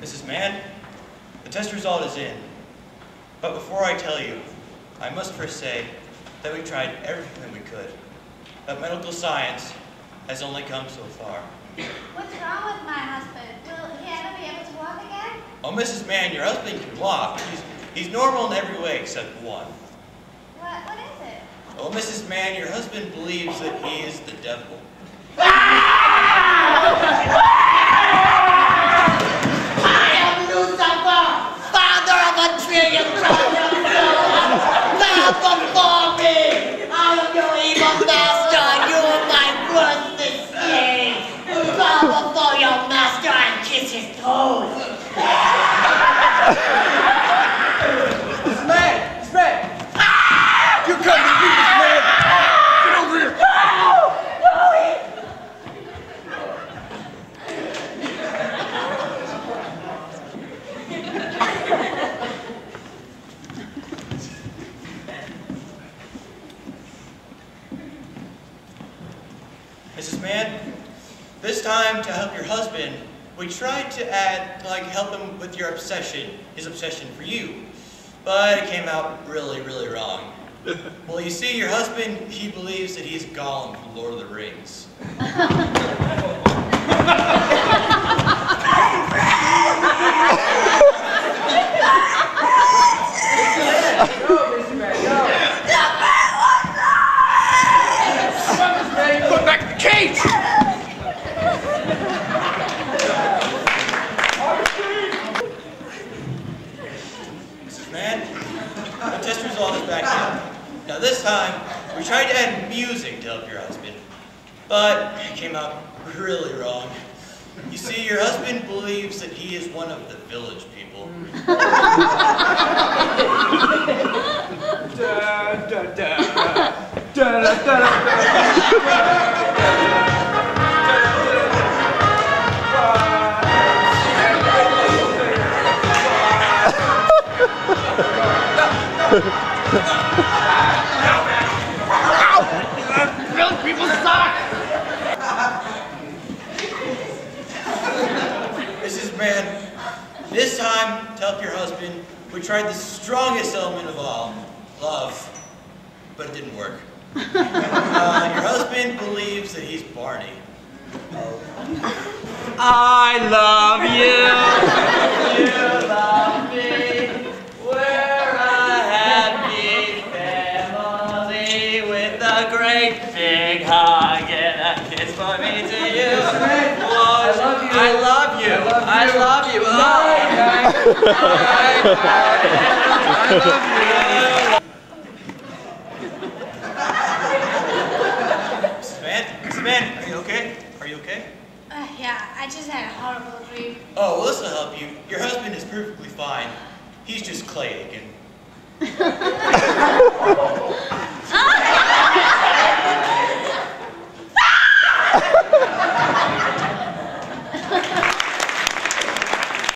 Mrs. Mann, the test result is in. But before I tell you, I must first say that we tried everything we could, but medical science has only come so far. What's wrong with my husband? Will he ever be able to walk again? Oh, Mrs. Mann, your husband can walk. He's normal in every way except one. What is it? Oh, Mrs. Mann, your husband believes that he is the devil. I am Lucifer, father of a trillion trillion souls. Bow before me. I am your evil master, and you are my worthless slave. Bow before your master and kiss his toes. To help your husband, we tried to add, like, help him with your obsession, his obsession for you, but it came out really, really wrong. Well, you see, your husband, he believes that he's Gollum from Lord of the Rings. Put back the cage! Now this time, we tried to add music to help your husband, but it came out really wrong. You see, your husband believes that he is one of the village people. Da, da, da. Da, da, da, da. Village people suck! Mrs. Mann, this time, to help your husband, we tried the strongest element of all, love, but it didn't work. Your husband believes that he's Barney. I love you! You love me! Big hug and a kiss for me to you. I love you. I love you. I love you. I love you. Samantha, are you okay? Are you okay? Yeah, I just had a horrible dream. Oh, well, this will help you. Your husband is perfectly fine. He's just Clay Aiken.